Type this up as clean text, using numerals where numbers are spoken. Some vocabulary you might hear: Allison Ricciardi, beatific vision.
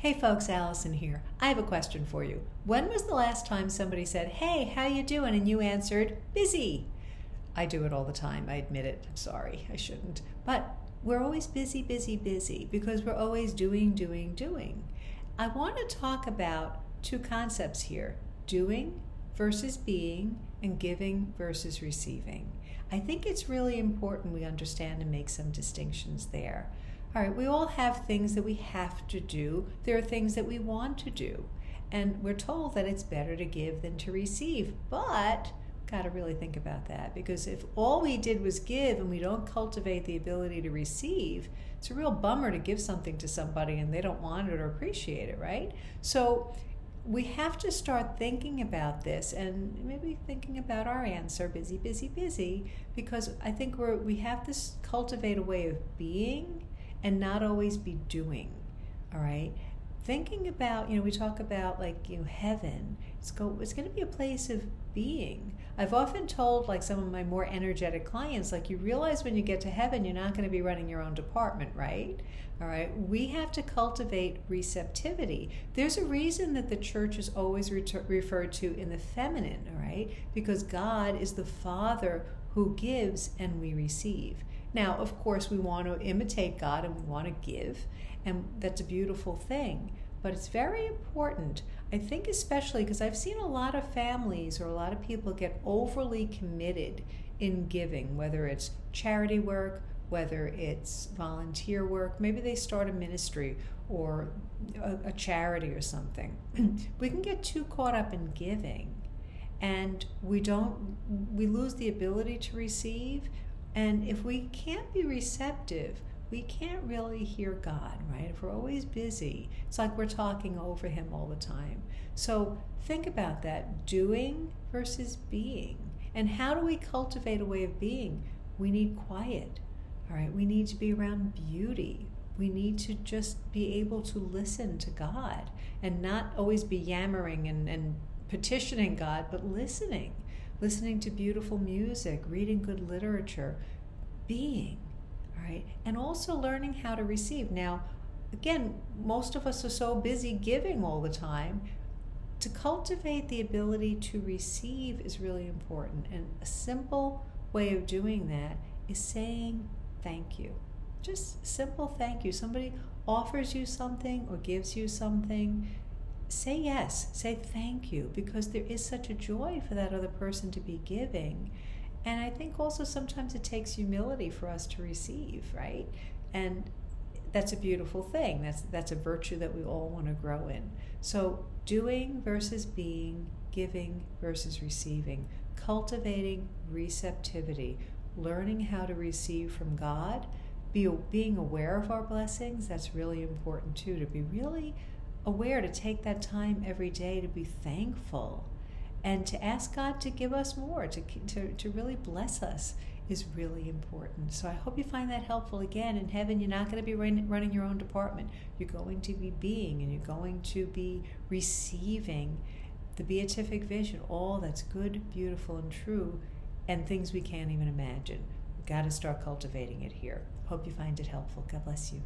Hey folks, Allison here. I have a question for you. When was the last time somebody said, hey, how you doing? And you answered, busy. I do it all the time, I admit it. I'm sorry, I shouldn't. But we're always busy, busy, busy because we're always doing, doing, doing. I want to talk about two concepts here, doing versus being and giving versus receiving. I think it's really important we understand and make some distinctions there. All right, we all have things that we have to do. There are things that we want to do. And we're told that it's better to give than to receive. But we've got to really think about that, because if all we did was give and we don't cultivate the ability to receive, it's a real bummer to give something to somebody and they don't want it or appreciate it, right? So we have to start thinking about this and maybe thinking about our answer, busy, busy, busy, because I think we have to cultivate a way of being and not always be doing, all right? Thinking about, we talk about heaven, it's gonna be a place of being. I've often told some of my more energetic clients, you realize when you get to heaven, you're not gonna be running your own department, right? All right, we have to cultivate receptivity. There's a reason that the church is always referred to in the feminine, all right? Because God is the Father who gives and we receive. Now, of course, we want to imitate God and we want to give, and that's a beautiful thing. But it's very important, I think, especially because I've seen a lot of families or a lot of people get overly committed in giving, whether it's charity work, whether it's volunteer work. Maybe they start a ministry or a charity or something. We can get too caught up in giving, and we lose the ability to receive. And if we can't be receptive, we can't really hear God, right? If we're always busy, it's like we're talking over him all the time. So think about that, doing versus being. And how do we cultivate a way of being? We need quiet, all right? We need to be around beauty. We need to just be able to listen to God and not always be yammering and petitioning God, but listening. Listening to beautiful music, reading good literature, being, all right? And also learning how to receive. Now, again, most of us are so busy giving all the time. To cultivate the ability to receive is really important. And a simple way of doing that is saying thank you. Just simple thank you. Somebody offers you something or gives you something. Say yes, say thank you, because there is such a joy for that other person to be giving. And I think also sometimes it takes humility for us to receive, right? And that's a beautiful thing. That's a virtue that we all want to grow in. So doing versus being, giving versus receiving, cultivating receptivity, learning how to receive from God, being aware of our blessings. That's really important too, to be really aware, to take that time every day to be thankful and to ask God to give us more, to really bless us is really important. So I hope you find that helpful. Again, in heaven, you're not going to be running your own department. You're going to be being and you're going to be receiving the beatific vision, all that's good, beautiful, and true, and things we can't even imagine. We've got to start cultivating it here. Hope you find it helpful. God bless you.